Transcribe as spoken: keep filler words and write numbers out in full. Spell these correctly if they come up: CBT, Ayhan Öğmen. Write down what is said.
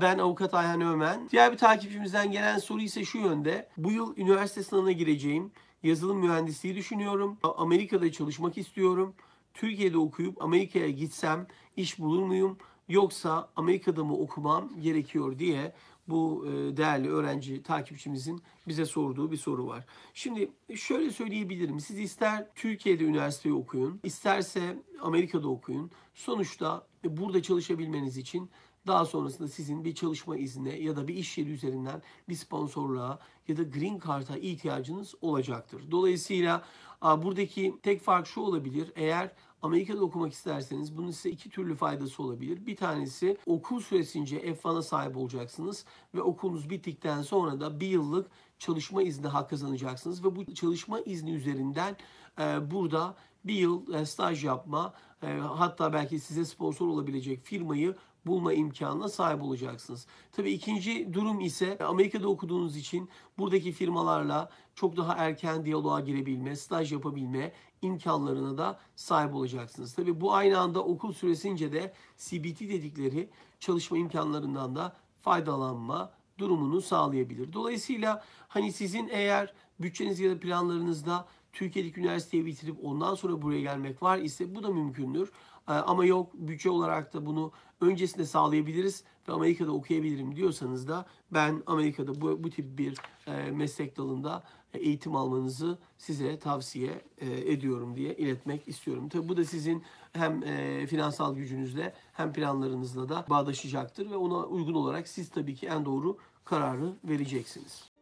Ben avukat Ayhan Öğmen. Diğer bir takipçimizden gelen soru ise şu yönde. Bu yıl üniversite sınavına gireceğim. Yazılım mühendisliği düşünüyorum. Amerika'da çalışmak istiyorum. Türkiye'de okuyup Amerika'ya gitsem iş bulur muyum? Yoksa Amerika'da mı okumam gerekiyor diye bu değerli öğrenci takipçimizin bize sorduğu bir soru var. Şimdi şöyle söyleyebilirim. Siz ister Türkiye'de üniversiteyi okuyun, isterse Amerika'da okuyun. Sonuçta burada çalışabilmeniz için daha sonrasında sizin bir çalışma iznine ya da bir iş yeri üzerinden bir sponsorluğa ya da green card'a ihtiyacınız olacaktır. Dolayısıyla buradaki tek fark şu olabilir. Eğer Amerika'da okumak isterseniz bunun size iki türlü faydası olabilir. Bir tanesi okul süresince F bir'e sahip olacaksınız ve okulunuz bittikten sonra da bir yıllık çalışma izni hak kazanacaksınız. Ve bu çalışma izni üzerinden e, burada bir yıl e, staj yapma e, hatta belki size sponsor olabilecek firmayı bulma imkanına sahip olacaksınız. Tabii ikinci durum ise Amerika'da okuduğunuz için buradaki firmalarla çok daha erken diyaloğa girebilme, staj yapabilme imkanlarına da sahip olacaksınız. Tabii bu aynı anda okul süresince de C B T dedikleri çalışma imkanlarından da faydalanma durumunu sağlayabilir. Dolayısıyla hani sizin eğer bütçeniz ya da planlarınızda Türkiye'deki üniversiteyi bitirip ondan sonra buraya gelmek var ise bu da mümkündür. Ama yok bütçe olarak da bunu öncesinde sağlayabiliriz ve Amerika'da okuyabilirim diyorsanız da ben Amerika'da bu, bu tip bir meslek dalında eğitim almanızı size tavsiye ediyorum diye iletmek istiyorum. Tabii bu da sizin hem finansal gücünüzle hem planlarınızla da bağdaşacaktır ve ona uygun olarak siz tabii ki en doğru kararı vereceksiniz.